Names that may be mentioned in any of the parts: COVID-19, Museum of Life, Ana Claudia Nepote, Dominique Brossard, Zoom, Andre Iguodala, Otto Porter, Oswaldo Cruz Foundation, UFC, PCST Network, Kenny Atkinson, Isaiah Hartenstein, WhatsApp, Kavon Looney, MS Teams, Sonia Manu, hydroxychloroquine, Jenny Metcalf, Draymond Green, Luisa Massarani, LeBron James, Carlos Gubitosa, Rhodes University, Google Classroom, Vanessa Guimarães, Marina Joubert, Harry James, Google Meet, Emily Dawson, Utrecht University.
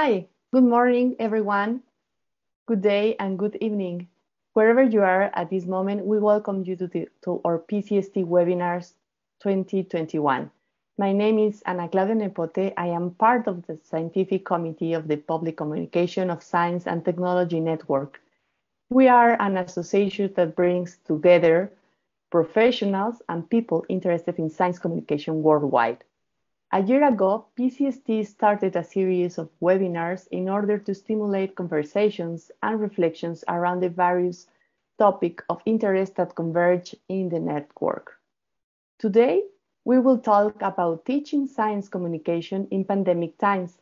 Hi, good morning, everyone. Good day and good evening. Wherever you are at this moment, we welcome you to our PCST webinars 2021. My name is Ana Claudia Nepote. I am part of the Scientific Committee of the Public Communication of Science and Technology Network. We are an association that brings together professionals and people interested in science communication worldwide. A year ago, PCST started a series of webinars in order to stimulate conversations and reflections around the various topics of interest that converge in the network. Today, we will talk about teaching science communication in pandemic times.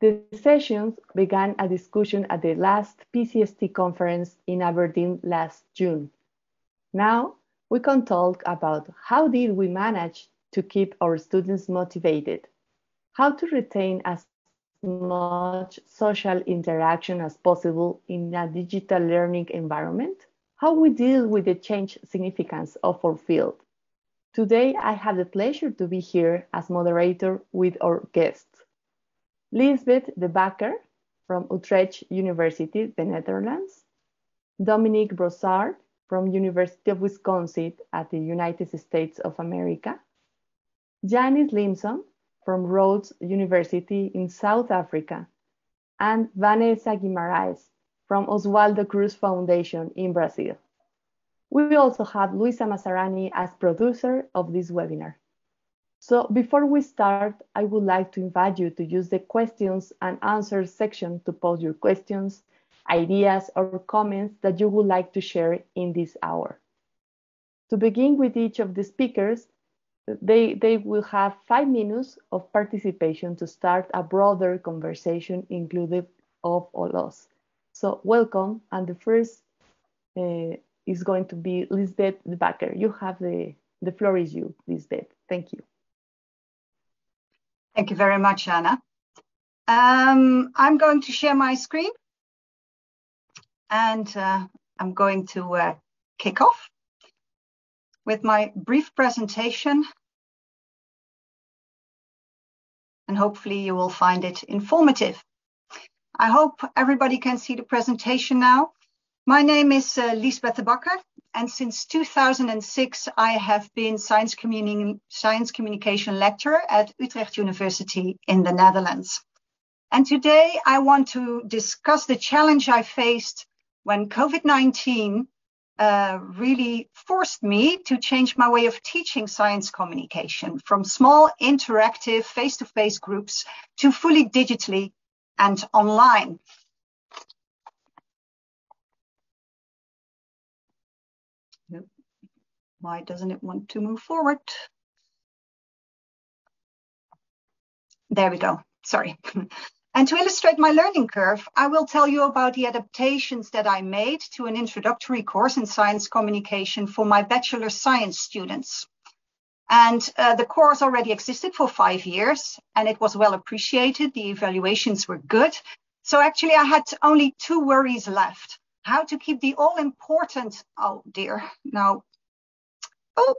The sessions began a discussion at the last PCST conference in Aberdeen last June. Now, we can talk about how did we manage to keep our students motivated, how to retain as much social interaction as possible in a digital learning environment, how we deal with the change significance of our field. Today, I have the pleasure to be here as moderator with our guests, Lisbeth de Bakker from Utrecht University, the Netherlands, Dominique Brossard from University of Wisconsin at the United States of America, Janice Limson from Rhodes University in South Africa, and Vanessa Guimarães from Oswaldo Cruz Foundation in Brazil. We also have Luisa Massarani as producer of this webinar. So before we start, I would like to invite you to use the questions and answers section to post your questions, ideas, or comments that you would like to share in this hour. To begin with each of the speakers, they will have 5 minutes of participation to start a broader conversation inclusive of all us. So welcome, and the first is going to be Lisbeth de Bakker. You have the floor is you, Lisbeth. Thank you. Thank you very much, Anna. I'm going to share my screen, and I'm going to kick off with my brief presentation, and hopefully you will find it informative. I hope everybody can see the presentation now. My name is Lisbeth de Bakker, and since 2006 I have been science communication lecturer at Utrecht University in the Netherlands. And today I want to discuss the challenge I faced when COVID-19 really forced me to change my way of teaching science communication from small interactive face-to-face groups to fully digitally and online. Why doesn't it want to move forward? There we go, sorry. And to illustrate my learning curve, I will tell you about the adaptations that I made to an introductory course in science communication for my bachelor science students. And the course already existed for 5 years, and it was well appreciated. The evaluations were good. So actually I had only two worries left. How to keep the all important, oh dear, now, oh,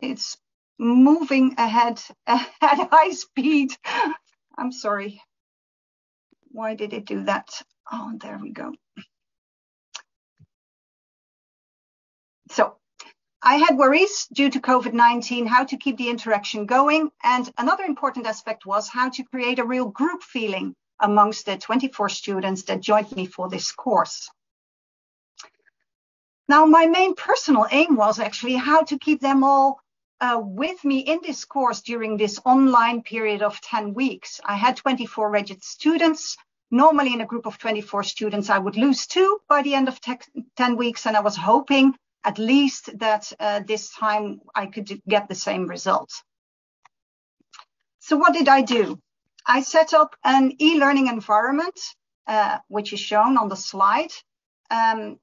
it's moving ahead at high speed. I'm sorry, why did it do that? Oh, there we go. So I had worries due to COVID-19, how to keep the interaction going. And another important aspect was how to create a real group feeling amongst the 24 students that joined me for this course. Now, my main personal aim was actually how to keep them all with me in this course during this online period of 10 weeks. I had 24 registered students. Normally in a group of 24 students, I would lose 2 by the end of 10 weeks. And I was hoping at least that this time I could get the same result. So what did I do? I set up an e-learning environment, which is shown on the slide. And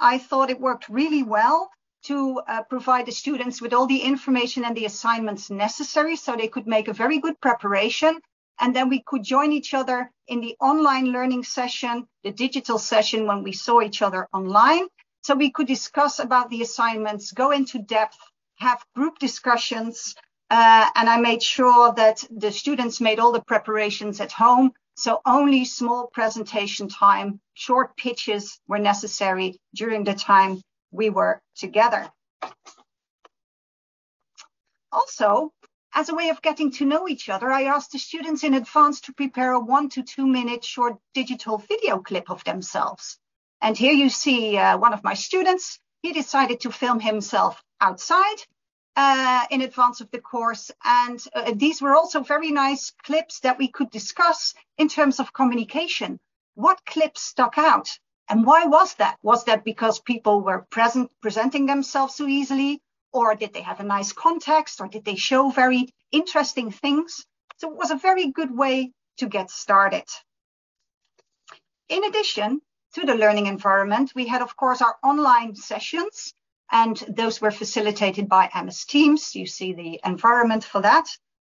I thought it worked really well to provide the students with all the information and the assignments necessary so they could make a very good preparation. And then we could join each other in the online learning session, the digital session when we saw each other online. So we could discuss about the assignments, go into depth, have group discussions. And I made sure that the students made all the preparations at home So only small presentation time, short pitches were necessary during the time we were together. Also, as a way of getting to know each other, I asked the students in advance to prepare a 1 to 2 minute short digital video clip of themselves. And here you see one of my students. He decided to film himself outside in advance of the course. And these were also very nice clips that we could discuss in terms of communication. What clips stuck out and why was that? Was that because people were presenting themselves so easily? Or did they have a nice context, or did they show very interesting things? So it was a very good way to get started. In addition to the learning environment, we had, of course, our online sessions, and those were facilitated by MS Teams. You see the environment for that.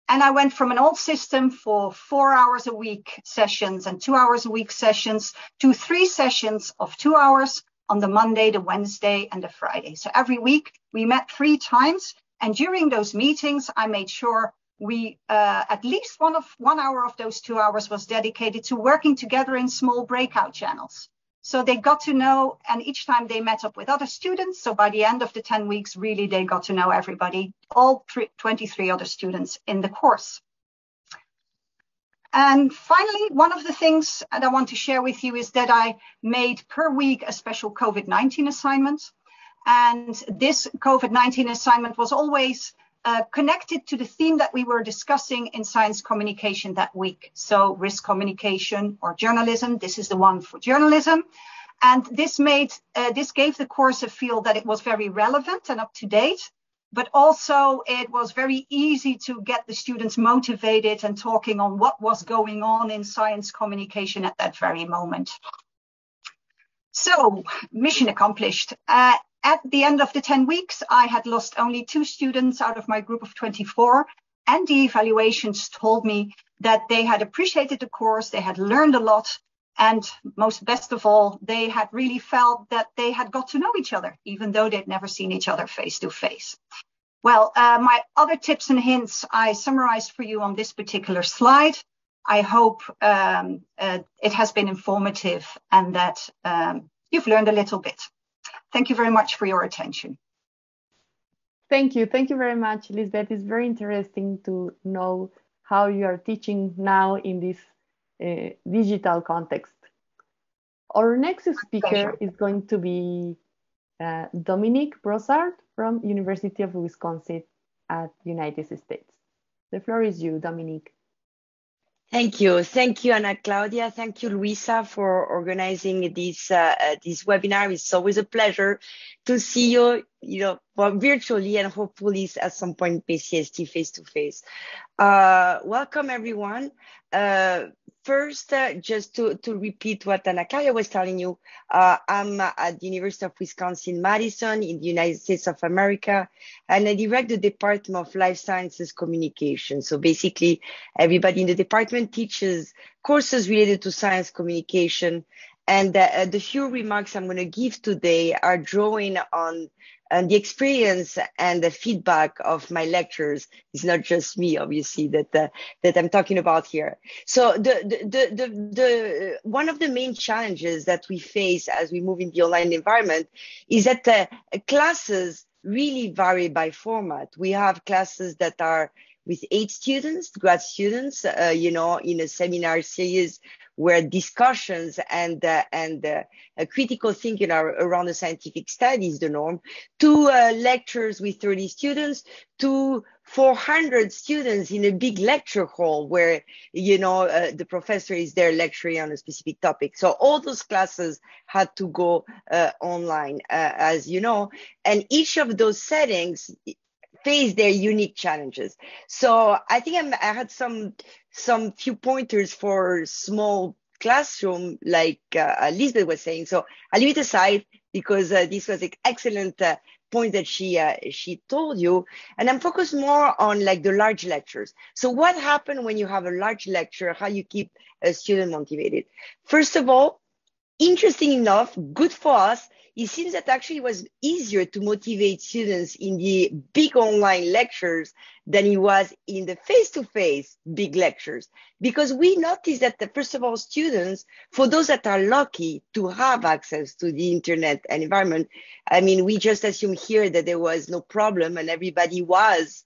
And I went from an old system for 4 hours a week sessions and 2 hours a week sessions to 3 sessions of 2 hours on the Monday, the Wednesday, and the Friday. So every week we met 3 times. And during those meetings, I made sure we at least 1 hour of those 2 hours was dedicated to working together in small breakout channels. So they got to know, and each time they met up with other students. So by the end of the 10 weeks, really, they got to know everybody, all 23 other students in the course. And finally, one of the things that I want to share with you is that I made per week a special COVID-19 assignment. And this COVID-19 assignment was always connected to the theme that we were discussing in science communication that week. So risk communication or journalism, this is the one for journalism. And this made, this gave the course a feel that it was very relevant and up to date. But also it was very easy to get the students motivated and talking on what was going on in science communication at that very moment. So mission accomplished. At the end of the 10 weeks, I had lost only 2 students out of my group of 24. And the evaluations told me that they had appreciated the course, they had learned a lot, and most best of all, they had really felt that they had got to know each other, even though they'd never seen each other face to face. Well, my other tips and hints I summarized for you on this particular slide. I hope it has been informative and that you've learned a little bit. Thank you very much for your attention. Thank you. Thank you very much, Lisbeth. It's very interesting to know how you are teaching now in this digital context. Our next speaker is going to be Dominique Brossard from University of Wisconsin at United States. The floor is you, Dominique. Thank you. Thank you, Ana Claudia. Thank you, Luisa, for organizing this this webinar. It's always a pleasure to see you, virtually and hopefully at some point PCST face to face. Welcome, everyone. First, just to repeat what Ana Claudia was telling you, I'm at the University of Wisconsin-Madison in the United States of America, and I direct the Department of Life Sciences Communication. So basically, everybody in the department teaches courses related to science communication. And the few remarks I'm going to give today are drawing on the experience and the feedback of my lectures. It's not just me, obviously, that I'm talking about here. So the one of the main challenges that we face as we move in the online environment is that classes really vary by format. We have classes that are with 8 students, grad students, in a seminar series where discussions and critical thinking around the scientific study is the norm, to lectures with 30 students, to 400 students in a big lecture hall where, the professor is there lecturing on a specific topic. So all those classes had to go online, as you know, and each of those settings face their unique challenges. So I think I had some few pointers for small classroom, like Lisbeth was saying. So I'll leave it aside because this was an excellent point that she told you. And I'm focused more on like the large lectures. So what happens when you have a large lecture, how you keep a student motivated? First of all, interesting enough, good for us, it seems that actually it was easier to motivate students in the big online lectures than it was in the face-to-face big lectures. Because we noticed that, first of all, students, for those that are lucky to have access to the internet and environment, I mean, we just assumed here that there was no problem and everybody was,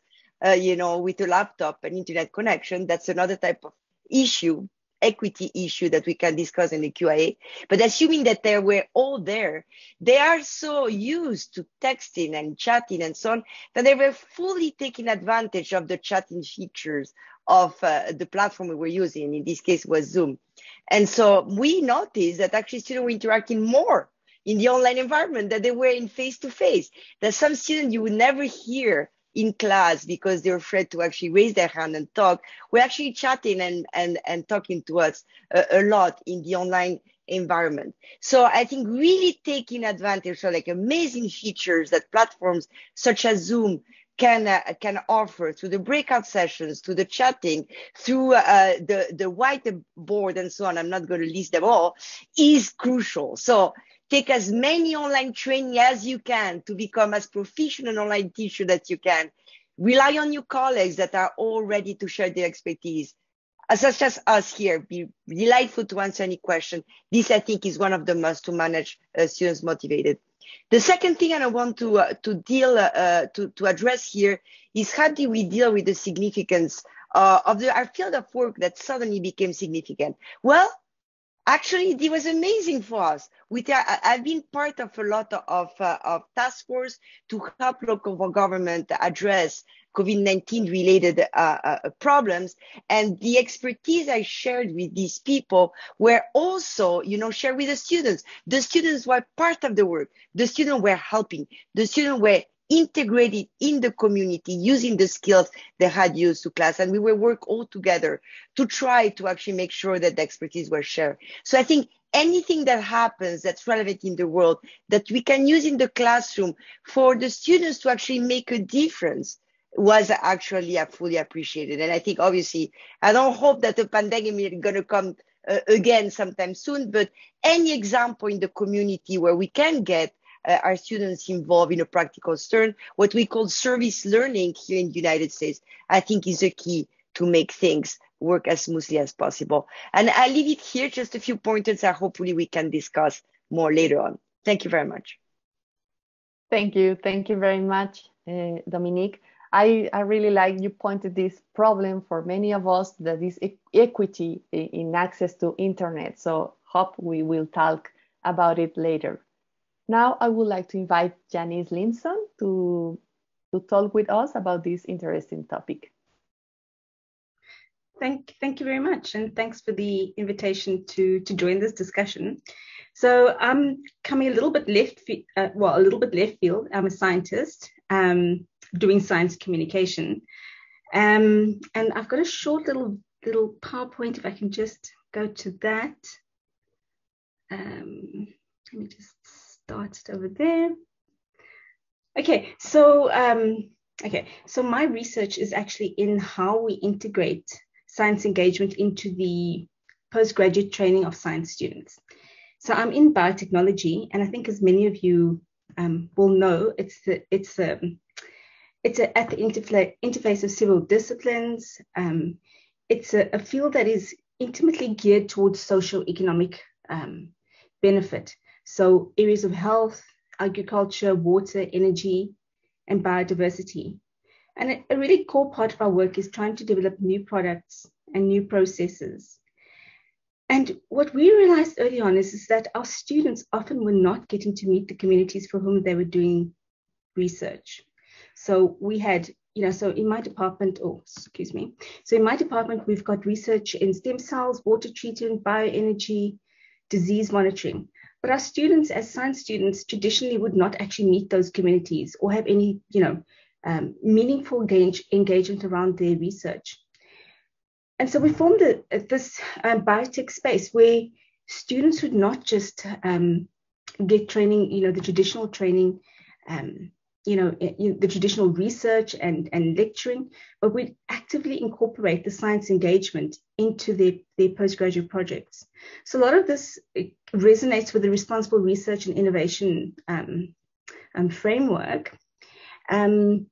you know, with a laptop and internet connection. That's another type of issue, equity issue that we can discuss in the QIA, but assuming that they were all there, they are so used to texting and chatting and so on, that they were fully taking advantage of the chatting features of the platform we were using, in this case was Zoom. And so we noticed that actually students were interacting more in the online environment than they were in face-to-face. There's some students you would never hear in class because they're afraid to actually raise their hand and talk. We're actually chatting and talking to us a lot in the online environment. So I think really taking advantage of like amazing features that platforms such as Zoom can offer, through the breakout sessions, through the chatting, through the whiteboard and so on. I'm not going to list them all, is crucial. So take as many online training as you can to become as proficient an online teacher that you can. Rely on your colleagues that are all ready to share their expertise. Such as us here, be delightful to answer any question. This, I think, is one of the must to manage students motivated. The second thing I want to address here is how do we deal with the significance of our field of work that suddenly became significant? Well, actually, it was amazing for us. I've been part of a lot of task force to help local government address COVID-19 related problems. And the expertise I shared with these people were also, you know, shared with the students. The students were part of the work. The students were helping. The students were integrated in the community using the skills they had used to class. And we will work all together to try to actually make sure that the expertise were shared. So I think anything that happens that's relevant in the world that we can use in the classroom for the students to actually make a difference was actually fully appreciated. And I think, obviously, I don't hope that the pandemic is going to come again sometime soon, but any example in the community where we can get our students involved in a practical turn, what we call service learning here in the United States, I think is the key to make things work as smoothly as possible. And I leave it here, just a few pointers that hopefully we can discuss more later on. Thank you very much. Thank you. Thank you very much, Dominique. I really like you pointed this problem for many of us, that is equity in access to internet. So hope we will talk about it later. Now I would like to invite Janice Limson to talk with us about this interesting topic. Thank you very much, and thanks for the invitation to join this discussion. So I'm coming a little bit left field. I'm a scientist doing science communication, and I've got a short little PowerPoint. If I can just go to that, let me just. Started over there. Okay, so my research is actually in how we integrate science engagement into the postgraduate training of science students. So I'm in biotechnology, and I think as many of you will know, it's at the interface of several disciplines. It's a field that is intimately geared towards socio-economic benefit. So areas of health, agriculture, water, energy, and biodiversity. And a really core part of our work is trying to develop new products and new processes. And what we realized early on is that our students often were not getting to meet the communities for whom they were doing research. So we had, you know, so in my department, we've got research in stem cells, water treatment, bioenergy, disease monitoring. But our students, as science students, traditionally would not actually meet those communities or have any, you know, meaningful engagement around their research. And so we formed this biotech space where students would not just get training, you know, the traditional training, you know, the traditional research and lecturing, but we'd actively incorporate the science engagement into the postgraduate projects. So a lot of this resonates with the responsible research and innovation framework. And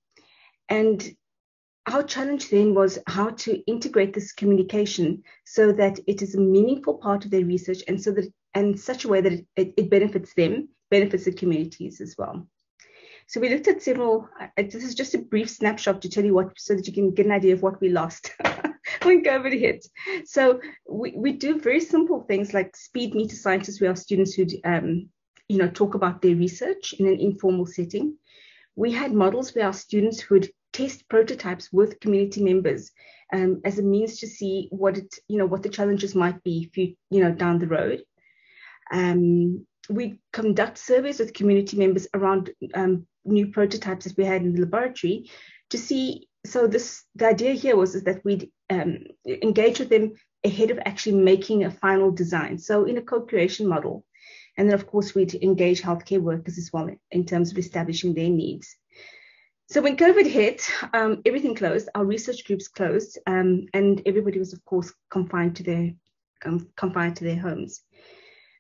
our challenge then was how to integrate this communication so that it is a meaningful part of their research, and so that in such a way that it benefits them, benefits the communities as well. So we looked at several, this is just a brief snapshot to tell you what, so that you can get an idea of what we lost when COVID hit. So we do very simple things like speed meet scientists. We have students who talk about their research in an informal setting. We had models where our students would test prototypes with community members as a means to see what the challenges might be down the road. We conduct surveys with community members around new prototypes that we had in the laboratory to see. So the idea here is that we'd engage with them ahead of actually making a final design. So in a co-creation model. And then of course we'd engage healthcare workers as well in terms of establishing their needs. So when COVID hit, everything closed, our research groups closed, and everybody was of course confined to their homes.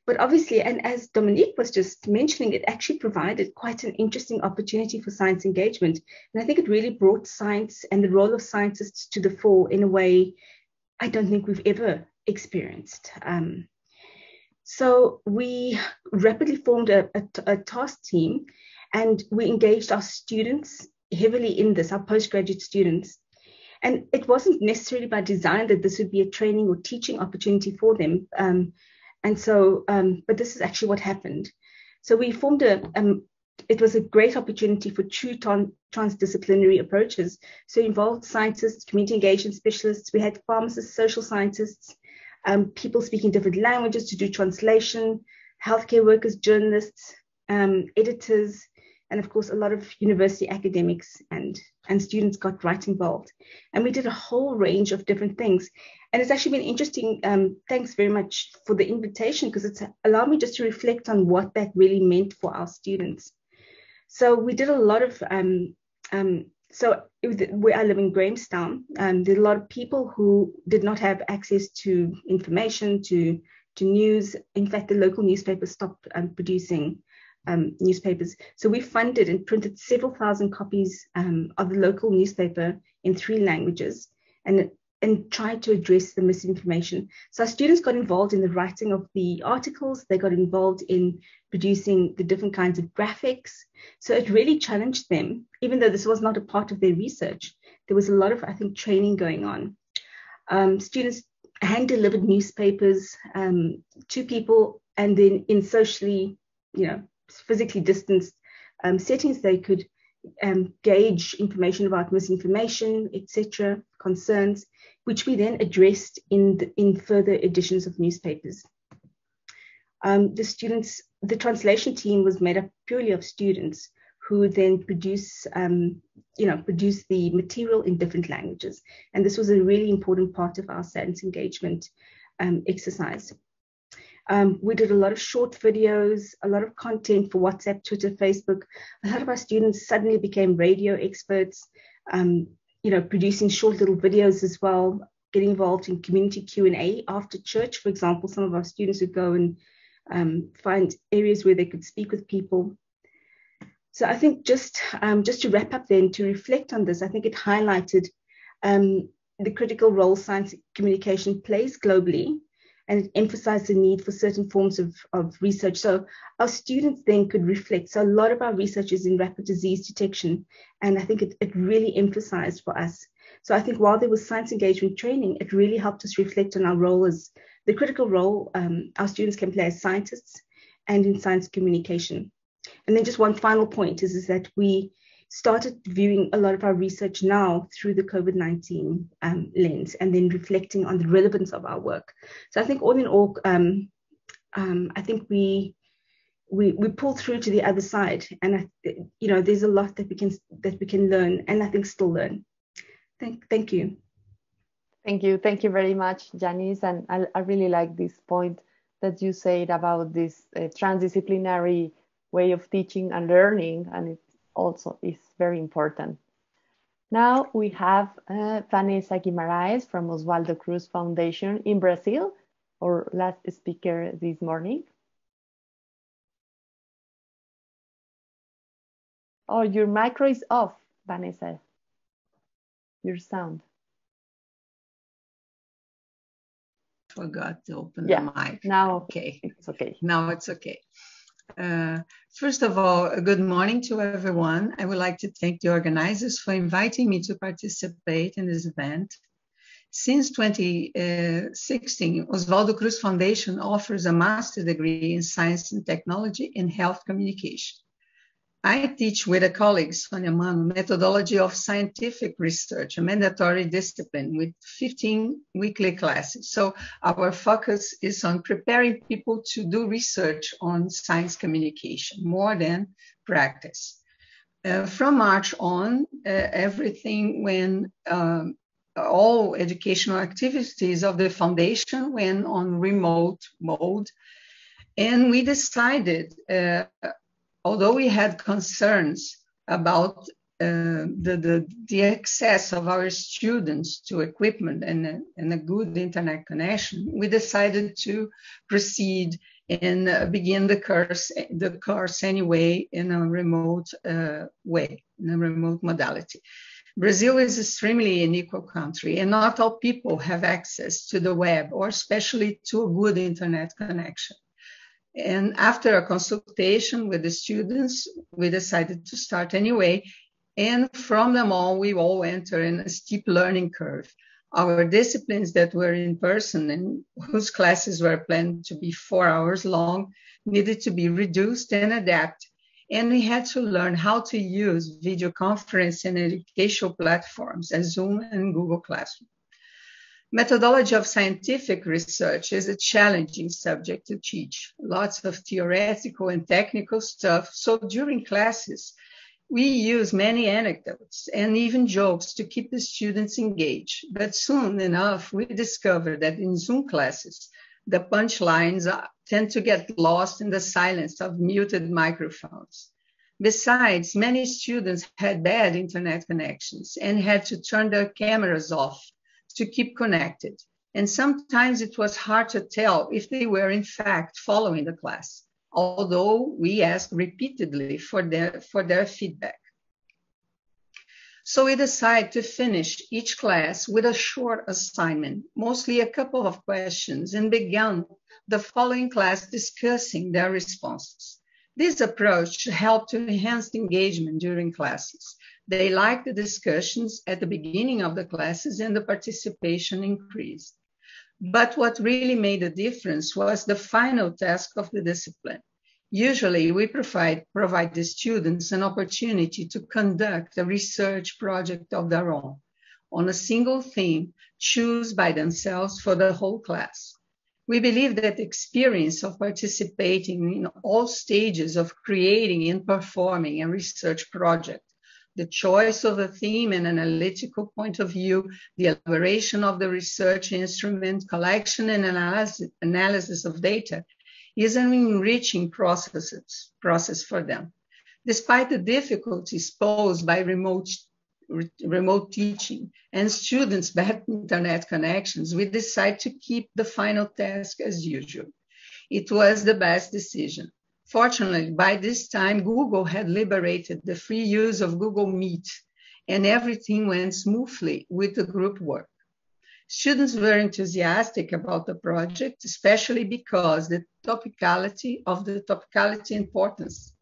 But obviously, and as Dominique was just mentioning, it actually provided quite an interesting opportunity for science engagement. And I think it really brought science and the role of scientists to the fore in a way I don't think we've ever experienced. So we rapidly formed a task team, and we engaged our students heavily in this, our postgraduate students. And it wasn't necessarily by design that this would be a training or teaching opportunity for them. But this is actually what happened. So we formed it was a great opportunity for true transdisciplinary approaches. So it involved scientists, community engagement specialists. We had pharmacists, social scientists, people speaking different languages to do translation, healthcare workers, journalists, editors, and of course, a lot of university academics and students got right involved. And we did a whole range of different things. And it's actually been interesting. Thanks very much for the invitation, because it's allowed me just to reflect on what that really meant for our students. So we did a lot of, where I live in Grahamstown, there are a lot of people who did not have access to information, to news. In fact, the local newspapers stopped producing newspapers. So we funded and printed several thousand copies of the local newspaper in 3 languages and tried to address the misinformation. So our students got involved in the writing of the articles. They got involved in producing the different kinds of graphics. So it really challenged them, even though this was not a part of their research. There was a lot of, I think, training going on. Students hand-delivered newspapers to people, and then in socially, physically distanced settings, they could gauge information about misinformation, etc., concerns, which we then addressed in further editions of newspapers. The translation team was made up purely of students who then produce the material in different languages, and this was a really important part of our science engagement exercise. We did a lot of short videos, a lot of content for WhatsApp, Twitter, Facebook. A lot of our students suddenly became radio experts, producing short little videos as well, getting involved in community Q&A after church. For example, some of our students would go and find areas where they could speak with people. So I think just to wrap up then, to reflect on this, I think it highlighted the critical role science communication plays globally, and it emphasized the need for certain forms of research. So our students then could reflect. So a lot of our research is in rapid disease detection, and I think it really emphasized for us. So I think while there was science engagement training, it really helped us reflect on our role as the critical role our students can play as scientists and in science communication. And then just one final point is that we started viewing a lot of our research now through the COVID-19 lens, and then reflecting on the relevance of our work. So I think all in all, I think we pulled through to the other side, and there's a lot that we can learn, and I think still learn. Thank you. Thank you very much, Janice, and I really like this point that you said about this transdisciplinary way of teaching and learning, and it's very important. Now we have Vanessa Guimarães from Oswaldo Cruz Foundation in Brazil, our last speaker this morning. Oh, your micro is off, Vanessa, your sound. Forgot to open the mic. Now okay. It's okay. Now it's okay. First of all, good morning to everyone. I would like to thank the organizers for inviting me to participate in this event. Since 2016, Oswaldo Cruz Foundation offers a master's degree in science and technology in health communication. I teach with a colleague, Sonia Manu, methodology of scientific research, a mandatory discipline with 15 weekly classes. So our focus is on preparing people to do research on science communication, more than practice. From March on, all educational activities of the foundation went on remote mode. And we decided, although we had concerns about the access of our students to equipment and a good internet connection, we decided to proceed and begin the course anyway in a remote way, in a remote modality. Brazil is extremely unequal country, and not all people have access to the web or especially to a good internet connection. And after a consultation with the students, we decided to start anyway. And from them all, we all enter in a steep learning curve. Our disciplines that were in person and whose classes were planned to be 4 hours long needed to be reduced and adapted. And we had to learn how to use video conference and educational platforms as Zoom and Google Classroom. Methodology of scientific research is a challenging subject to teach. Lots of theoretical and technical stuff. So during classes, we use many anecdotes and even jokes to keep the students engaged. But soon enough, we discovered that in Zoom classes, the punchlines tend to get lost in the silence of muted microphones. Besides, many students had bad internet connections and had to turn their cameras off to keep connected. And sometimes it was hard to tell if they were in fact following the class, although we asked repeatedly for their feedback. So we decided to finish each class with a short assignment, mostly a couple of questions, and began the following class discussing their responses. This approach helped to enhance engagement during classes. They liked the discussions at the beginning of the classes and the participation increased. But what really made a difference was the final task of the discipline. Usually we provide the students an opportunity to conduct a research project of their own on a single theme, choose by themselves for the whole class. We believe that the experience of participating in all stages of creating and performing a research project, the choice of a theme and analytical point of view, the elaboration of the research instrument, collection and analysis of data is an enriching process for them. Despite the difficulties posed by remote teaching and students' bad internet connections, we decided to keep the final task as usual. It was the best decision. Fortunately, by this time, Google had liberated the free use of Google Meet, and everything went smoothly with the group work. Students were enthusiastic about the project, especially because the topicality importance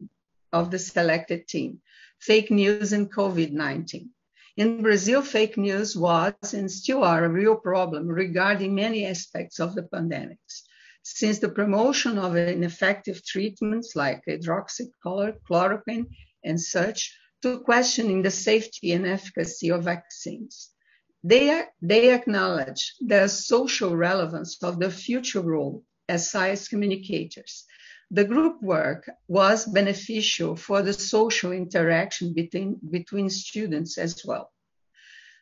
of the selected theme, fake news and COVID-19. In Brazil, fake news was and still are a real problem regarding many aspects of the pandemics. Since the promotion of ineffective treatments like hydroxychloroquine and such, to questioning the safety and efficacy of vaccines. They acknowledge the social relevance of the future role as science communicators. The group work was beneficial for the social interaction between students as well.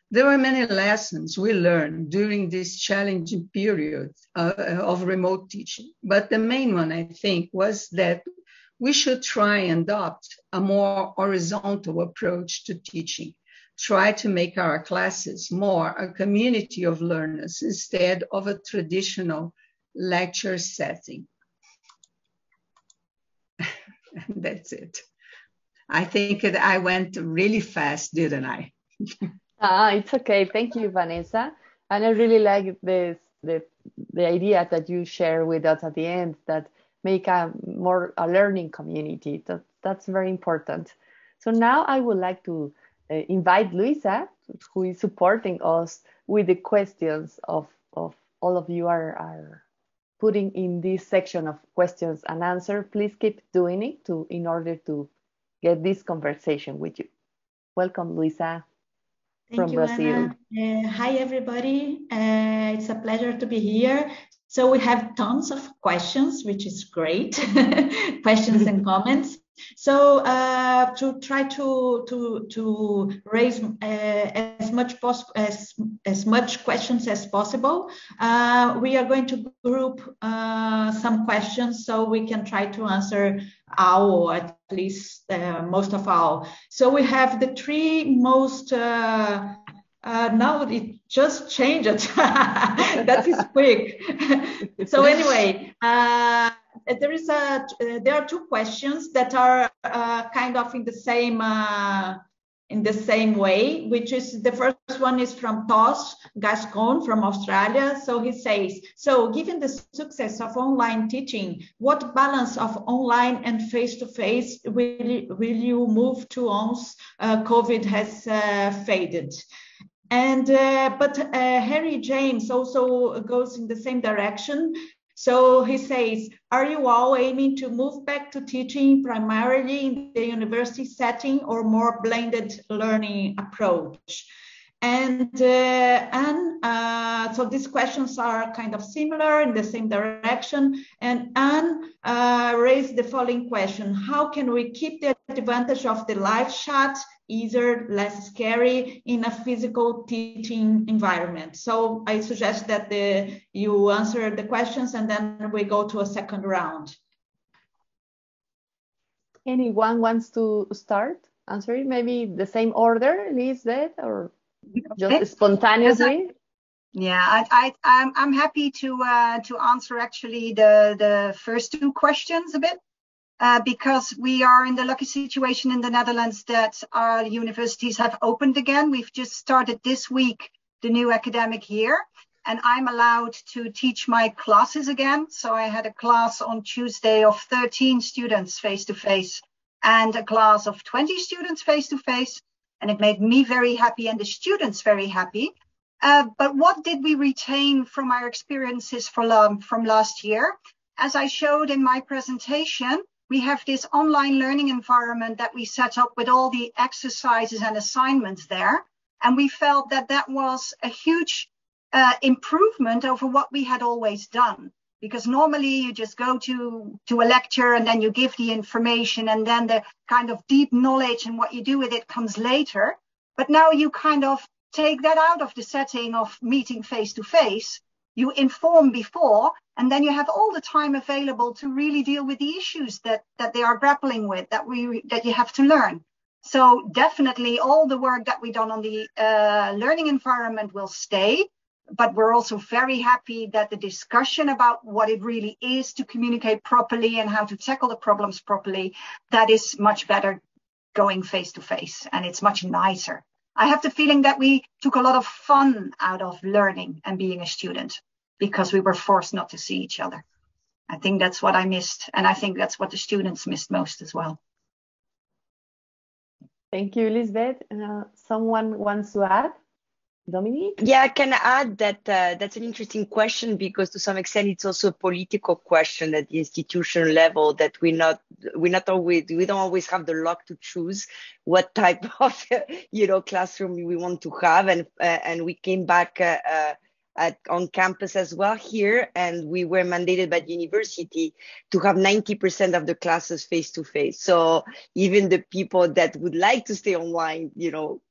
There were many lessons we learned during this challenging period of remote teaching, but the main one, I think, was that we should try and adopt a more horizontal approach to teaching. try to make our classes more a community of learners instead of a traditional lecture setting. And that's it. I think that I went really fast, didn't I? It's okay. Thank you, Vanessa. And I really like this, the idea that you share with us at the end, that make a learning community. That's very important. So now I would like to invite Luisa, who is supporting us with the questions of all of you are putting in this section of questions and answer. Please keep doing it in order to get this conversation with you. Welcome, Luisa. Thank you, Brazil. Ana. Hi, everybody. It's a pleasure to be here. So we have tons of questions, which is great. Questions and comments. So to try to raise as much questions as possible, we are going to group some questions so we can try to answer all, at least most of all. So we have the three most. Now it just changed. That is quick. So anyway. There are two questions that are kind of in the same way, which is the first one is from Tos Gascon from Australia. So he says, so given the success of online teaching, what balance of online and face-to-face will you move to once COVID has faded? And but Harry James also goes in the same direction. So he says, are you all aiming to move back to teaching primarily in the university setting or more blended learning approach? And so these questions are kind of similar in the same direction. And Anne raised the following question. How can we keep the advantage of the live chat easier, less scary in a physical teaching environment? So I suggest that you answer the questions and then we go to a second round. Anyone wants to start answering? Maybe the same order, Lisbeth, or just spontaneously? Yeah, I'm happy to answer actually the first two questions a bit. Because we are in the lucky situation in the Netherlands that our universities have opened again. We've just started this week the new academic year, and I'm allowed to teach my classes again. So I had a class on Tuesday of 13 students face-to-face and a class of 20 students face-to-face, and it made me very happy and the students very happy. But what did we retain from our experiences from last year? As I showed in my presentation, we have this online learning environment that we set up with all the exercises and assignments there. And we felt that that was a huge improvement over what we had always done. Because normally you just go to a lecture and then you give the information and then the kind of deep knowledge and what you do with it comes later. But now you kind of take that out of the setting of meeting face to face. You inform before, and then you have all the time available to really deal with the issues that they are grappling with, that you have to learn. So definitely all the work that we've done on the learning environment will stay, but we're also very happy that the discussion about what it really is to communicate properly and how to tackle the problems properly, that is much better going face to face, and it's much nicer. I have the feeling that we took a lot of fun out of learning and being a student because we were forced not to see each other. I think that's what I missed. And I think that's what the students missed most as well. Thank you, Lisbeth. Someone wants to add? Dominique? Yeah, I can add that that's an interesting question because to some extent it's also a political question at the institution level that we don't always have the luck to choose what type of classroom we want to have, and we came back on campus as well here, and we were mandated by the university to have 90% of the classes face to face. So even the people that would like to stay online,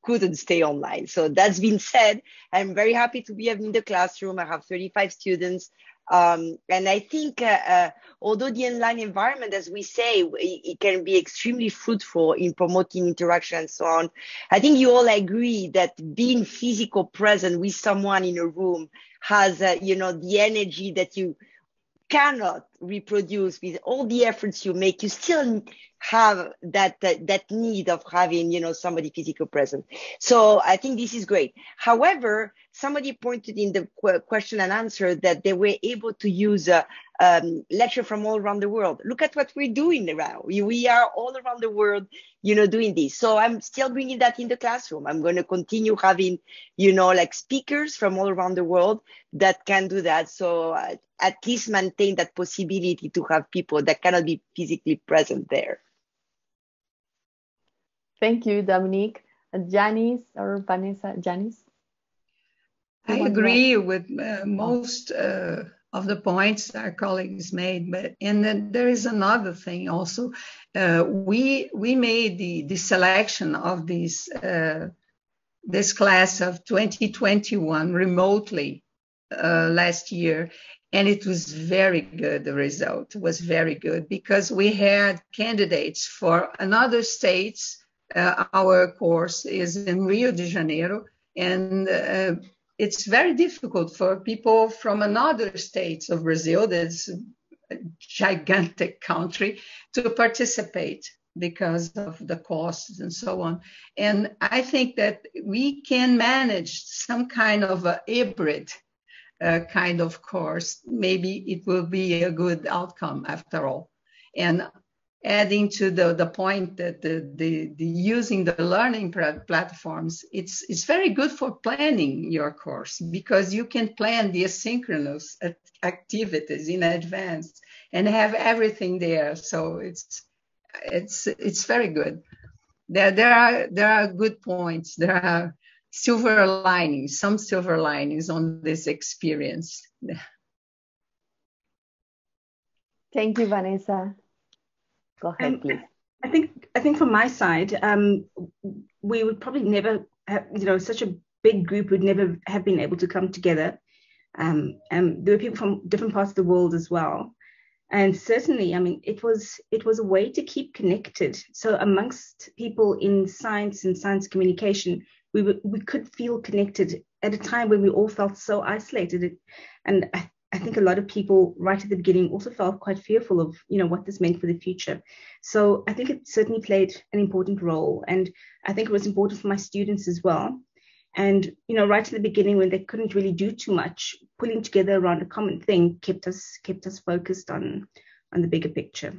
couldn't stay online. So that's been said. I'm very happy to be in the classroom. I have 35 students. And I think although the online environment, as we say, it can be extremely fruitful in promoting interaction and so on, I think you all agree that being physical present with someone in a room has, you know, the energy that you cannot reproduce with all the efforts you make. You still have that need of having, you know, somebody physical present. So I think this is great. However, somebody pointed in the question and answer that they were able to use lecture from all around the world. Look at what we're doing now. We are all around the world, you know, doing this. So I'm still bringing that in the classroom. I'm going to continue having, you know, like speakers from all around the world that can do that. So at least maintain that possibility to have people that cannot be physically present there. Thank you, Dominique. Janice or Vanessa, Janice? I agree with most of the points our colleagues made, but there is another thing also. We made the selection of this class of 2021 remotely last year, and it was very good. The result was very good because we had candidates for another states. Our course is in Rio de Janeiro, and it's very difficult for people from another states of Brazil, that's a gigantic country, to participate because of the costs and so on. And I think that we can manage some kind of a hybrid kind of course. Maybe it will be a good outcome after all. And adding to the point that the using the learning platforms, it's very good for planning your course because you can plan the asynchronous activities in advance and have everything there. So it's very good. There are good points. There are silver linings, some silver linings on this experience. Thank you, Vanessa. Go ahead, please. I think from my side, we would probably never have, you know, such a big group would never have been able to come together. And there were people from different parts of the world as well. And certainly, I mean, it was a way to keep connected. So amongst people in science and science communication, we could feel connected at a time when we all felt so isolated. And I think a lot of people right at the beginning also felt quite fearful of, you know, what this meant for the future. So I think it certainly played an important role. And I think it was important for my students as well. And, you know, right at the beginning when they couldn't really do too much, pulling together around a common thing kept us focused on the bigger picture.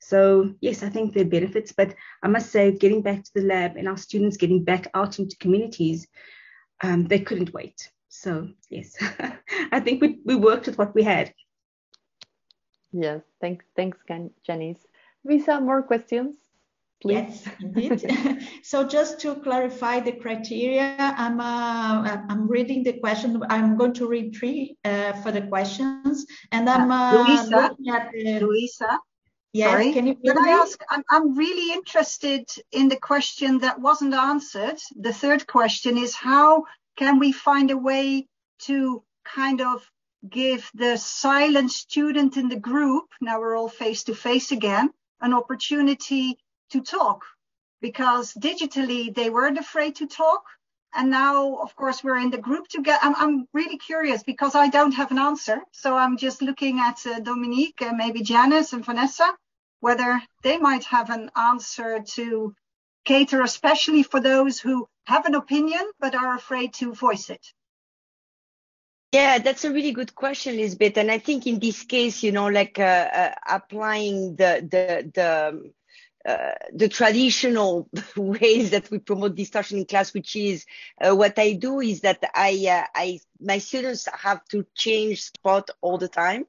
So yes, I think there are benefits, but I must say getting back to the lab and our students getting back out into communities, they couldn't wait. So yes, I think we worked with what we had. Yes, thanks, Janice. Luisa, more questions, please. Yes, indeed. So just to clarify the criteria, I'm reading the question. I'm going to read three for the questions, and I'm looking at Luisa. Yes, sorry. Can you hear me? Ask, I'm really interested in the question that wasn't answered. The third question is how can we find a way to kind of give the silent student in the group, now we're all face to face again, an opportunity to talk? Because digitally they weren't afraid to talk. And now, of course, we're in the group together. I'm really curious because I don't have an answer. So I'm just looking at Dominique and maybe Janice and Vanessa, whether they might have an answer to cater especially for those who have an opinion but are afraid to voice it. Yeah, that's a really good question, Lisbeth. And I think in this case, you know, like applying the traditional ways that we promote discussion in class, which is what I do is that my students have to change spot all the time.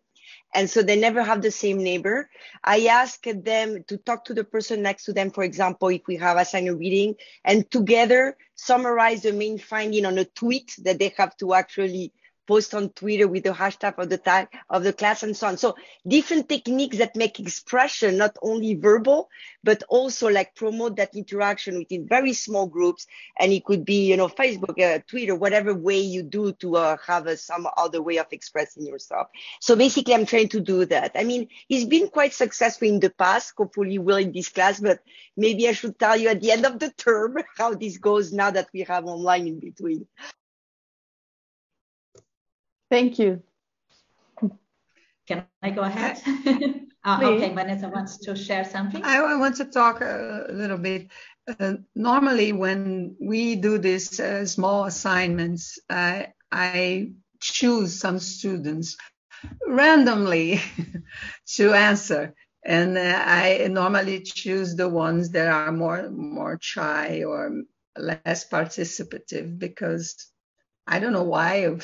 And so they never have the same neighbor. I ask them to talk to the person next to them, for example, if we have assigned a reading, and together summarize the main finding on a tweet that they have to actually post on Twitter with the hashtag of the time of the class and so on. So different techniques that make expression not only verbal, but also like promote that interaction within very small groups. And it could be, you know, Facebook, Twitter, whatever way you do to have some other way of expressing yourself. So basically, I'm trying to do that. I mean, it's been quite successful in the past, hopefully will in this class, but maybe I should tell you at the end of the term how this goes now that we have online in between. Thank you. Can I go ahead? Okay, Vanessa wants to share something. I want to talk a little bit. Normally, when we do these small assignments, I choose some students randomly to answer. And I normally choose the ones that are more shy or less participative, because I don't know why.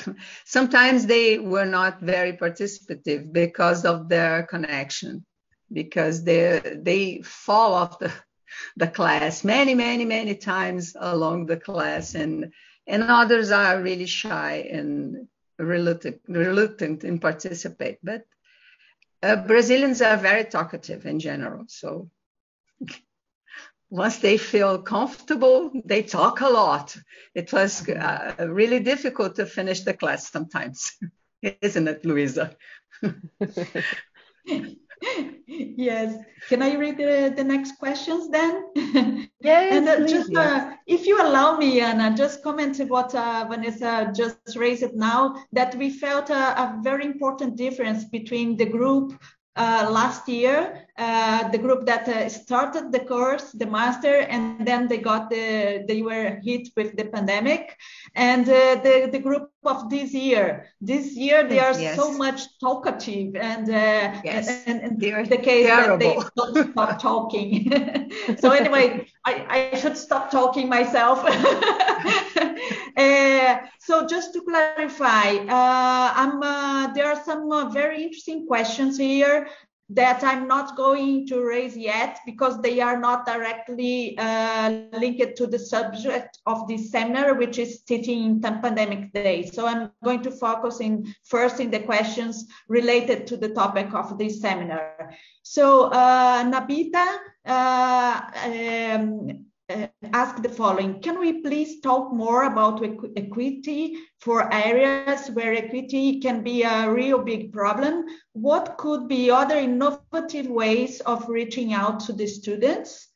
Sometimes they were not very participative because of their connection, because they fall off the class many times along the class, and others are really shy and reluctant in participate. But Brazilians are very talkative in general, so once they feel comfortable, they talk a lot. It was really difficult to finish the class sometimes, isn't it, Luisa? Yes. Can I read the next questions then? Yes. And just, if you allow me, Ana, just comment what Vanessa just raised now, that we felt a very important difference between the group last year, the group that started the course, the master, and then they were hit with the pandemic, and the group of this year. This year they are so much talkative, and and the case terrible. That they don't stop talking. So anyway, I should stop talking myself. So just to clarify, there are some very interesting questions here that I'm not going to raise yet, because they are not directly linked to the subject of this seminar, which is teaching in pandemic days. So I'm going to focus first in the questions related to the topic of this seminar. So Nabita ask the following: can we please talk more about equity for areas where equity can be a real big problem? What could be other innovative ways of reaching out to the students?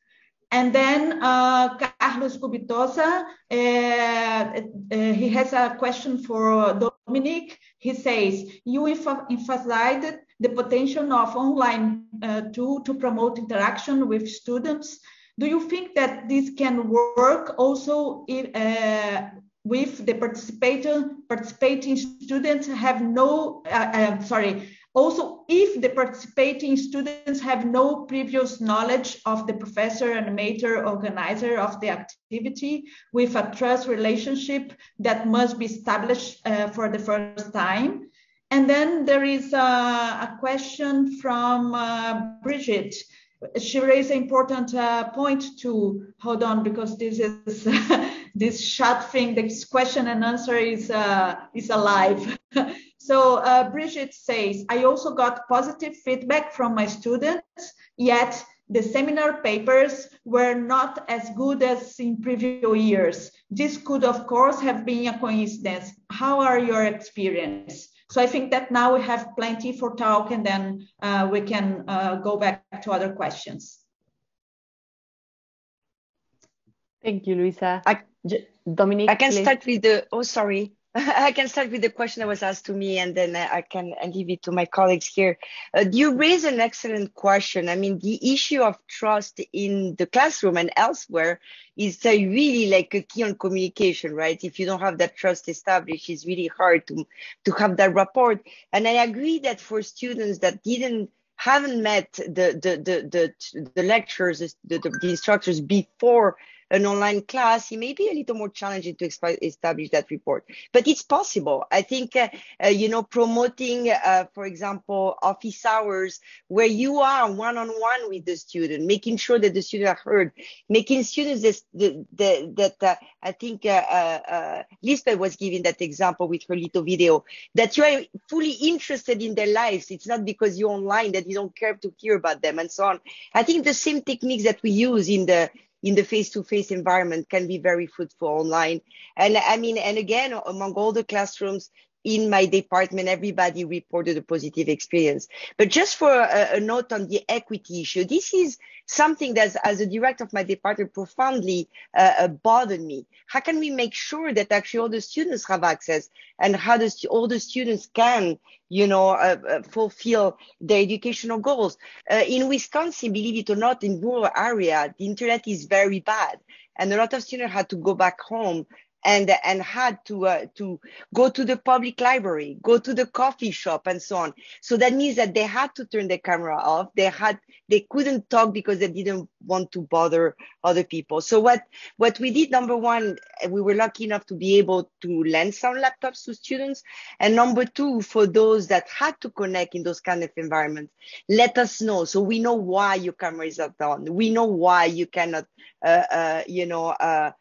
And then Carlos Gubitosa, he has a question for Dominique. He says, you emphasized the potential of online tool to promote interaction with students. Do you think that this can work also with the participating students have no, also if the participating students have no previous knowledge of the professor, animator, organizer of the activity, with a trust relationship that must be established for the first time? And then there is a question from Bridget. She raised an important point to hold on, because this is this short thing. This question and answer is alive. So Bridget says, I also got positive feedback from my students, yet the seminar papers were not as good as in previous years. This could, of course, have been a coincidence. How are your experience? So I think that now we have plenty for talk, and then we can go back to other questions. Thank you, Luisa. Dominique, I can start with the, oh, sorry. I can start with the question that was asked to me, and then I can leave it to my colleagues here. You raise an excellent question. I mean, the issue of trust in the classroom and elsewhere is really like a key on communication, right? If you don't have that trust established, it's really hard to have that rapport. And I agree that for students that haven't met the lecturers, the instructors before an online class, it may be a little more challenging to establish that rapport. But it's possible. I think, you know, promoting, for example, office hours where you are one-on-one with the student, making sure that the students are heard, making students I think Lisbeth was giving that example with her little video, that you are fully interested in their lives. It's not because you're online that you don't care to hear about them and so on. I think the same techniques that we use in the face-to-face environment can be very fruitful online. And I mean, and again, among all the classrooms in my department, everybody reported a positive experience. But just for a note on the equity issue, this is something that, as a director of my department, profoundly bothered me. How can we make sure that actually all the students have access, and how all the students can, you know, fulfill their educational goals? In Wisconsin, believe it or not, in rural area, the internet is very bad, and a lot of students had to go back home and had to go to the public library, go to the coffee shop, and so on. So that means that they had to turn the camera off. They couldn't talk because they didn't want to bother other people. So what we did, number one, we were lucky enough to be able to lend some laptops to students. And number two, for those that had to connect in those kind of environments, let us know. So we know why your camera is not on. We know why you cannot, you know,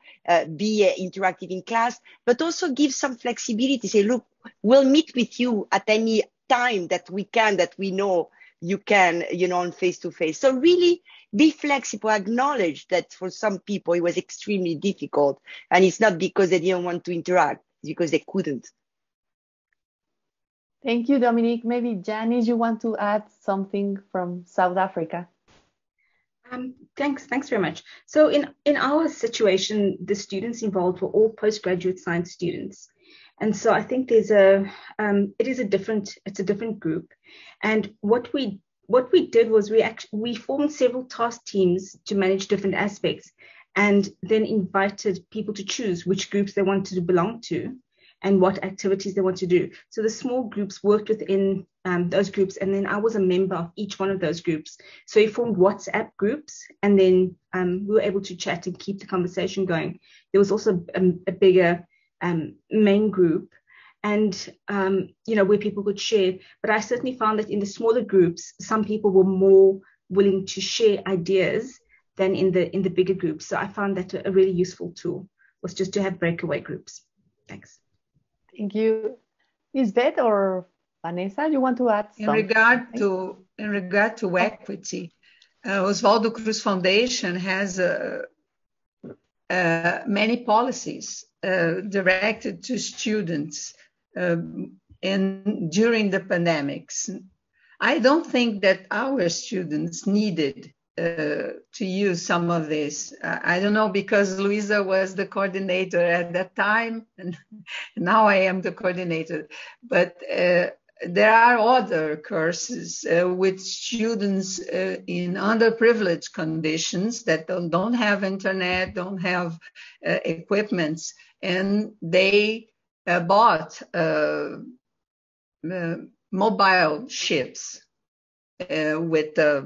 be interactive in class, but also give some flexibility. Say, look, we'll meet with you at any time that we can, that we know you can, you know, on face-to-face. So really be flexible. Acknowledge that for some people it was extremely difficult, and it's not because they didn't want to interact, it's because they couldn't. Thank you, Dominique. Maybe Janice, you want to add something from South Africa? Thanks very much. So in our situation, the students involved were all postgraduate science students. And so I think there's a different group. And what we did was we formed several task teams to manage different aspects, and then invited people to choose which groups they wanted to belong to and what activities they want to do. So the small groups worked within those groups, and then I was a member of each one of those groups. So we formed WhatsApp groups, and then we were able to chat and keep the conversation going. There was also a bigger main group, and you know, where people could share. But I certainly found that in the smaller groups, some people were more willing to share ideas than in the bigger groups. So I found that a really useful tool was just to have breakaway groups. Thanks. Thank you. Lisbeth or Vanessa, you want to add something? In regard to equity, Oswaldo Cruz Foundation has many policies directed to students during the pandemics. I don't think that our students needed to use some of this. I don't know, because Luisa was the coordinator at that time, and now I am the coordinator. But there are other courses with students in underprivileged conditions that don't have internet, don't have equipments, and they bought mobile chips with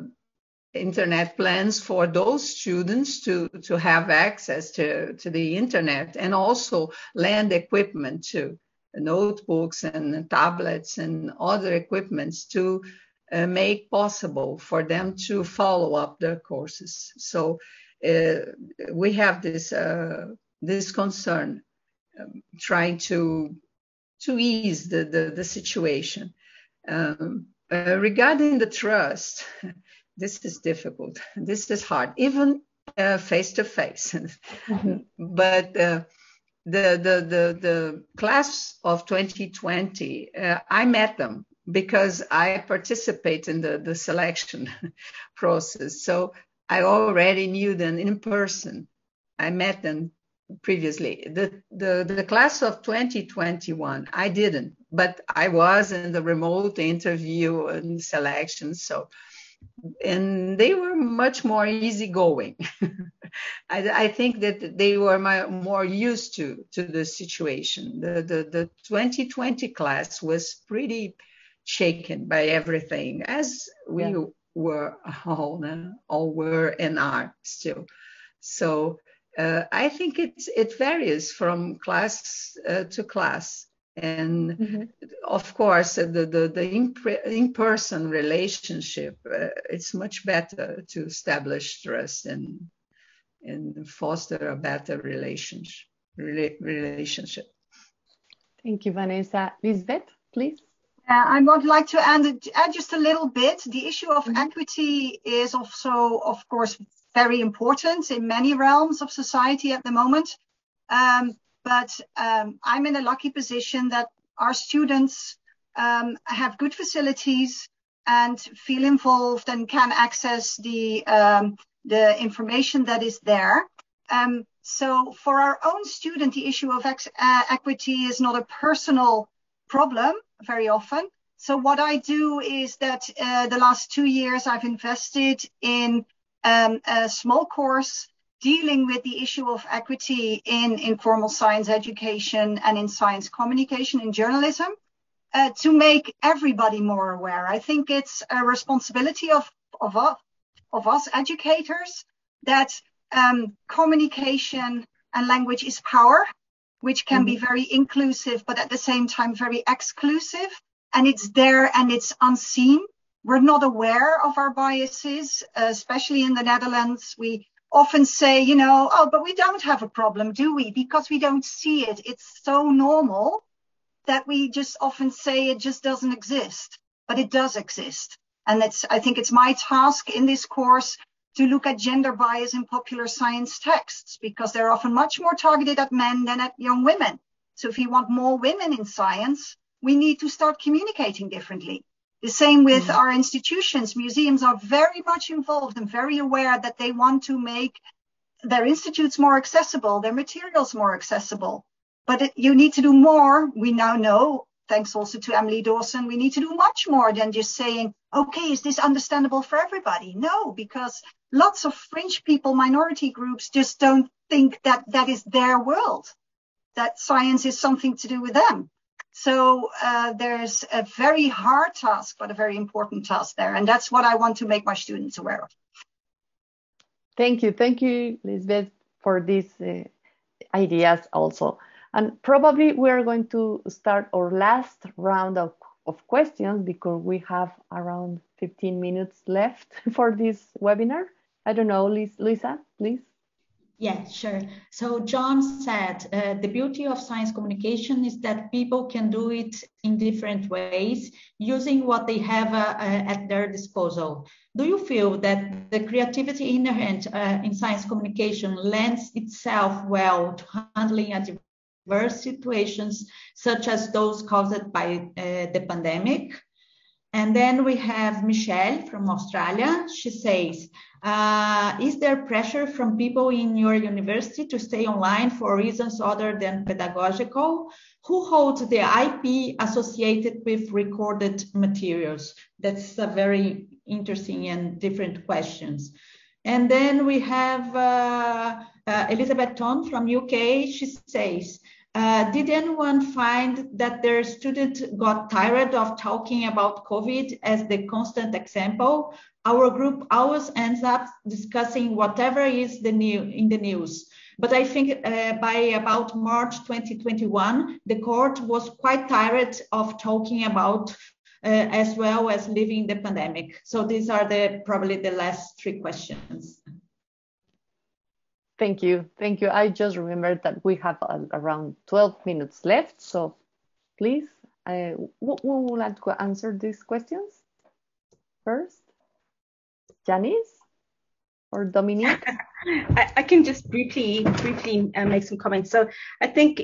internet plans for those students to have access to the internet, and also land equipment to notebooks and tablets and other equipments to make possible for them to follow up their courses. So we have this concern, trying to ease the situation. Regarding the trust, this is difficult. This is hard, even face to face. But the class of 2020, I met them because I participate in the selection process. So I already knew them in person. I met them previously. The class of 2021, I didn't, but I was in the remote interview and selection. So. And they were much more easygoing. I think that they were more used to the situation. The 2020 class was pretty shaken by everything, as we were all and are still. So I think it varies from class to class. And mm-hmm. of course, the in-person relationship, it's much better to establish trust and foster a better relationship. Thank you, Vanessa. Lisbeth, please. I would like to add just a little bit. The issue of mm-hmm. equity is also, of course, very important in many realms of society at the moment. But I'm in a lucky position that our students have good facilities and feel involved and can access the information that is there. So for our own student, the issue of equity is not a personal problem very often. So what I do is that the last 2 years I've invested in a small course dealing with the issue of equity in informal science education and in science communication and journalism to make everybody more aware. I think it's a responsibility of us educators that communication and language is power, which can mm-hmm. be very inclusive, but at the same time, very exclusive. And it's there and it's unseen. We're not aware of our biases, especially in the Netherlands. We often say, you know, oh, but we don't have a problem, do we? Because we don't see it. It's so normal that we just often say it just doesn't exist, but it does exist. And I think it's my task in this course to look at gender bias in popular science texts, because they're often much more targeted at men than at young women. So if we want more women in science, we need to start communicating differently. The same with mm-hmm. our institutions. Museums are very much involved and very aware that they want to make their institutes more accessible, their materials more accessible. But you need to do more. We now know, thanks also to Emily Dawson, we need to do much more than just saying, okay, is this understandable for everybody? No, because lots of fringe people, minority groups just don't think that is their world, that science is something to do with them. So there's a very hard task, but a very important task there. And that's what I want to make my students aware of. Thank you. Thank you, Lisbeth, for these ideas also. And probably we're going to start our last round of questions because we have around 15 minutes left for this webinar. I don't know, Luisa, please. Yeah, sure. So John said, the beauty of science communication is that people can do it in different ways using what they have at their disposal. Do you feel that the creativity inherent in science communication lends itself well to handling adverse situations such as those caused by the pandemic? And then we have Michelle from Australia. She says, is there pressure from people in your university to stay online for reasons other than pedagogical? Who holds the IP associated with recorded materials? That's a very interesting and different questions. And then we have Elizabeth Ton from UK. She says, did anyone find that their student got tired of talking about COVID as the constant example? Our group always ends up discussing whatever is in the news. But I think by about March 2021, the court was quite tired of talking about as well as living the pandemic. So these are probably the last three questions. Thank you. Thank you. I just remembered that we have around 12 minutes left. So please, who would like to answer these questions first? Janice or Dominique? I can just briefly make some comments. So I think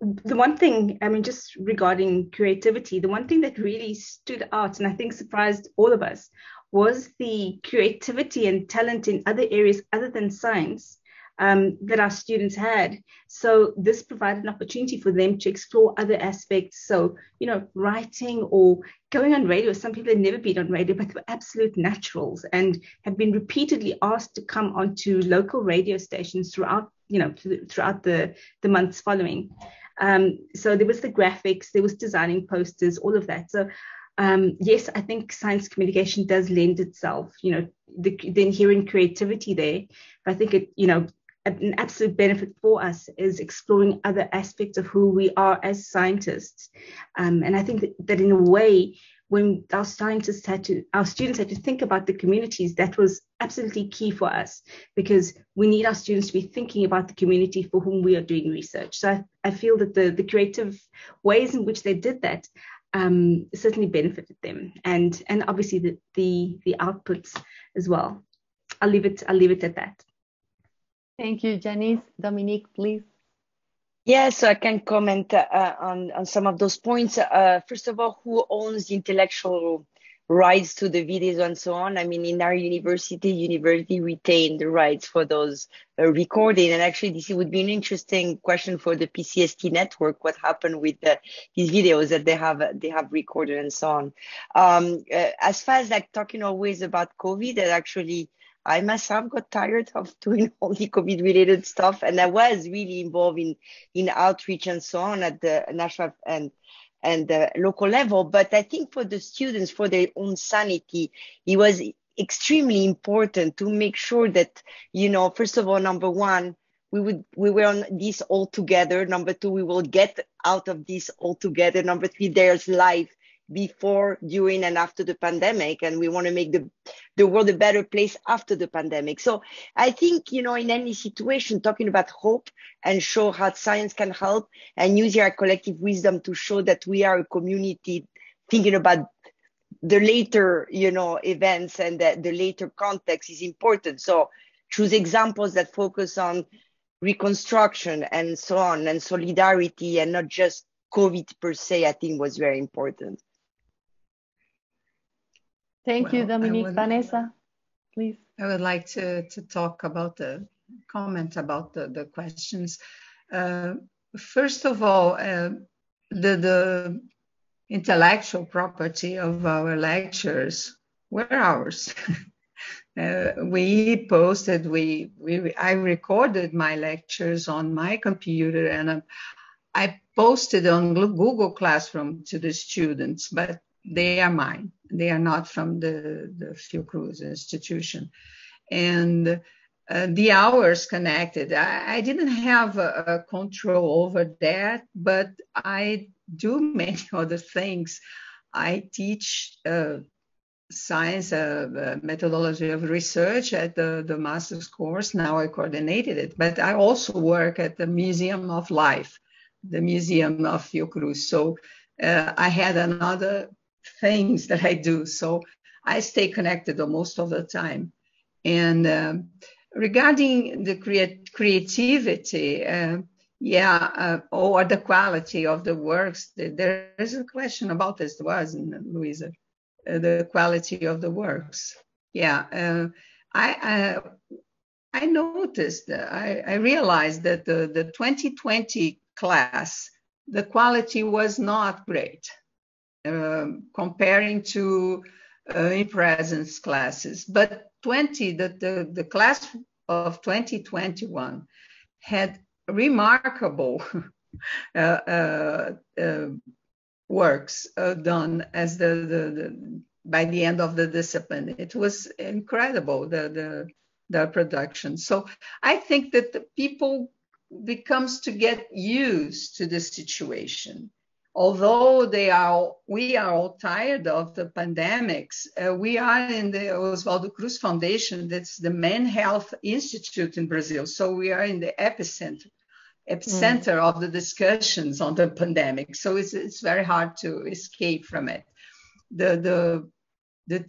the one thing, I mean, just regarding creativity, the one thing that really stood out and I think surprised all of us was the creativity and talent in other areas other than science that our students had. So this provided an opportunity for them to explore other aspects. So, you know, writing or going on radio. Some people had never been on radio, but they were absolute naturals and have been repeatedly asked to come onto local radio stations throughout the months following. So there was the graphics, there was designing posters, all of that. So yes, I think science communication does lend itself, you know, the inherent creativity there. But I think it, you know, an absolute benefit for us is exploring other aspects of who we are as scientists. And I think that in a way, when our students had to think about the communities, that was absolutely key for us, because we need our students to be thinking about the community for whom we are doing research. So I feel that the creative ways in which they did that certainly benefited them, and obviously the outputs as well. I'll leave it at that. Thank you, Janice. Dominique, please. Yes, so I can comment on some of those points. First of all, who owns the intellectual rights to the videos and so on? I mean, in our university retained the rights for those recording. And actually, this would be an interesting question for the PCST network, what happened with these videos that they have recorded and so on. As far as like talking always about COVID, that actually, I myself got tired of doing all the COVID-related stuff, and I was really involved in outreach and so on at the national and the local level. But I think for the students, for their own sanity, it was extremely important to make sure that, you know, first of all, number one, we were on this all together. Number two, we will get out of this all together. Number three, there's life before, during, and after the pandemic, and we want to make the world a better place after the pandemic. So I think, you know, in any situation, talking about hope and show how science can help and using our collective wisdom to show that we are a community thinking about the later, you know, events and the later context is important. So choose examples that focus on reconstruction and so on, and solidarity, and not just COVID per se, I think was very important. Thank you, Dominique. Vanessa, please. I would like to talk about the questions. First of all, the intellectual property of our lectures were ours. We posted, I recorded my lectures on my computer, and I posted on Google Classroom to the students, but they are mine. They are not from the Fiocruz institution. And the hours connected, I didn't have a control over that, but I do many other things. I teach science, methodology of research at the master's course. Now I coordinated it, but I also work at the Museum of Life, the Museum of Fiocruz. So I had another things that I do. So I stay connected most of the time. And regarding the creativity, or the quality of the works, there is a question about this, wasn't it, Luisa? The quality of the works. Yeah, I noticed, I realized that the 2020 class, the quality was not great comparing to in-presence classes. But the class of 2021 had remarkable works done as by the end of the discipline. It was incredible, the production. So I think that the people becomes to get used to the situation. Although we are all tired of the pandemics, we are in the Oswaldo Cruz Foundation, that's the main health institute in Brazil. So we are in the epicenter of the discussions on the pandemic. So it's very hard to escape from it. The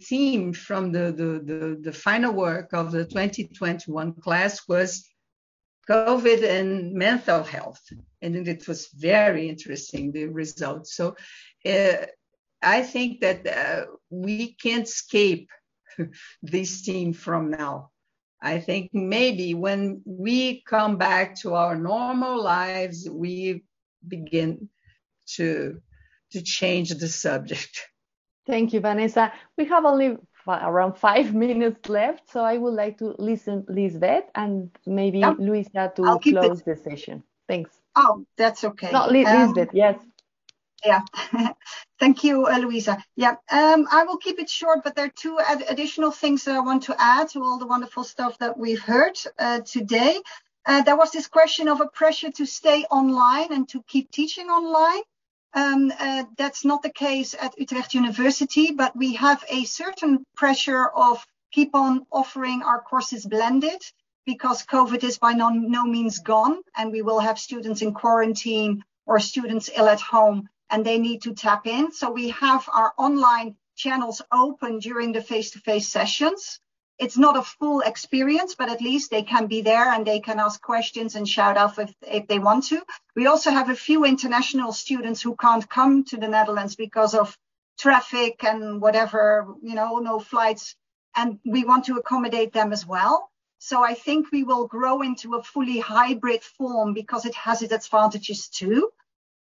theme from the final work of the 2021 class was COVID and mental health. And it was very interesting, the results. So I think that we can't escape this theme from now. I think maybe when we come back to our normal lives, we begin to change the subject. Thank you, Vanessa. We have only around 5 minutes left, so I would like to listen Lisbeth and maybe Luisa to close the session. Thanks. Oh, that's okay. No, Lisbeth, yes. Yeah. Thank you, Luisa. Yeah, I will keep it short, but there are two additional things that I want to add to all the wonderful stuff that we've heard today. There was this question of a pressure to stay online and to keep teaching online. That's not the case at Utrecht University, but we have a certain pressure of keep on offering our courses blended, because COVID is by no means gone, and we will have students in quarantine or students ill at home, and they need to tap in. So we have our online channels open during the face-to-face sessions. It's not a full experience, but at least they can be there and they can ask questions and shout out if they want to. We also have a few international students who can't come to the Netherlands because of traffic and whatever, you know, no flights. And we want to accommodate them as well. So I think we will grow into a fully hybrid form because it has its advantages too.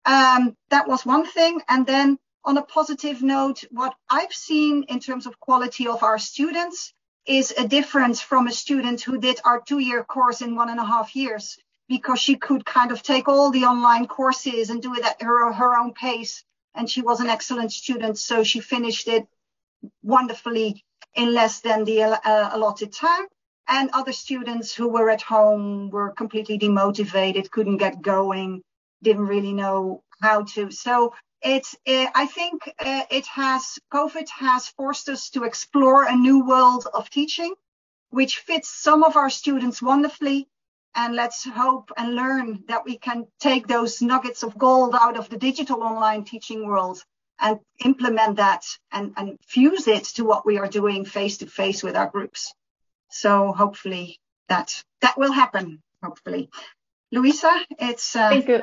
That was one thing. And then on a positive note, what I've seen in terms of quality of our students is a difference from a student who did our 2-year course in 1.5 years, because she could kind of take all the online courses and do it at her own pace. And she was an excellent student, so she finished it wonderfully in less than the allotted time. And other students who were at home were completely demotivated, couldn't get going, didn't really know how to. So it's, I think COVID has forced us to explore a new world of teaching, which fits some of our students wonderfully. And let's hope and learn that we can take those nuggets of gold out of the digital online teaching world and implement that and fuse it to what we are doing face to face with our groups. So hopefully that will happen, hopefully. Luisa, it's... Thank you.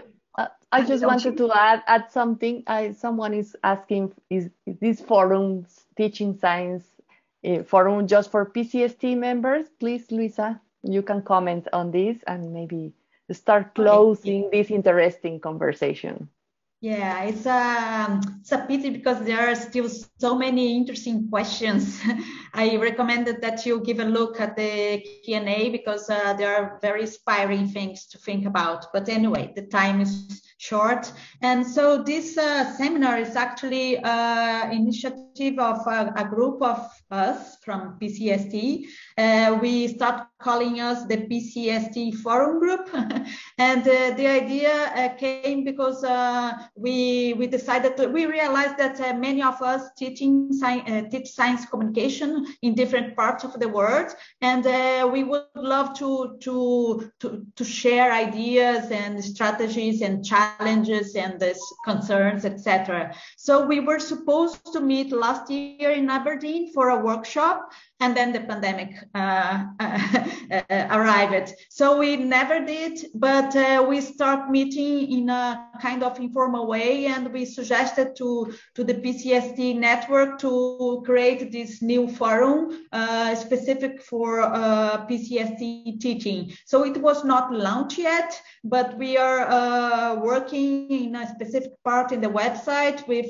I just wanted to add something. Someone is asking, is this forum, teaching science forum, just for PCST members? Please, Luisa, you can comment on this and maybe start closing this interesting conversation. Yeah, it's a pity because there are still so many interesting questions. I recommended that you give a look at the Q&A because there are very inspiring things to think about. But anyway, the time is short. And so this seminar is actually an initiative of a group of us from PCST. We start calling us the PCST Forum Group. And the idea came because we decided to, we realized that many of us teach science communication in different parts of the world. And we would love to share ideas and strategies and challenges and concerns, etc. So we were supposed to meet last year in Aberdeen for a workshop, and then the pandemic arrived. So we never did, but we start meeting in a kind of informal way, and we suggested to the PCST network to create this new forum specific for PCST teaching. So it was not launched yet, but we are working in a specific part in the website with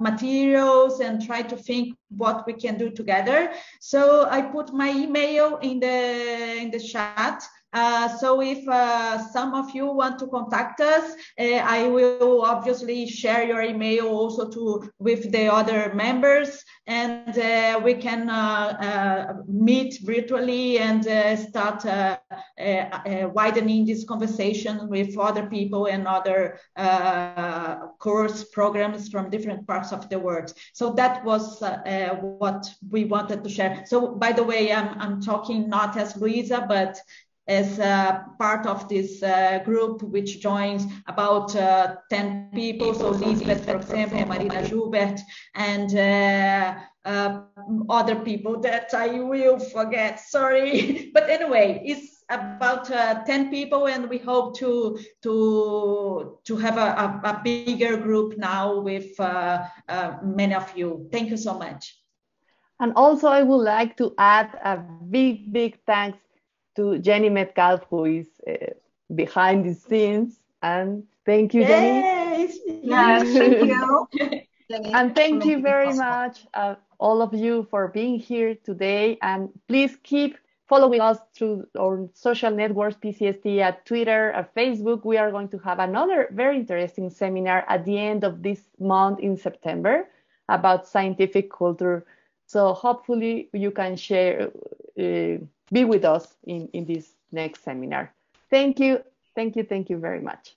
materials and try to think what we can do together. So I put my email in the chat. So if some of you want to contact us, I will obviously share your email also with the other members, and we can meet virtually and start widening this conversation with other people and other course programs from different parts of the world. So that was what we wanted to share. So by the way, I'm talking not as Luisa, but as part of this group, which joins about 10 people. So Lisbeth, for example, Marina Joubert, and other people that I will forget, sorry. But anyway, it's about 10 people, and we hope to have a bigger group now with many of you. Thank you so much. And also I would like to add a big, big thanks to Jenny Metcalf, who is behind the scenes. And thank you, Jenny. Yes, thank you. And thank you very much, all of you, for being here today. And please keep following us through our social networks, PCST, at Twitter, at Facebook. We are going to have another very interesting seminar at the end of this month in September about scientific culture. So hopefully you can share, be with us in this next seminar. Thank you. Thank you very much.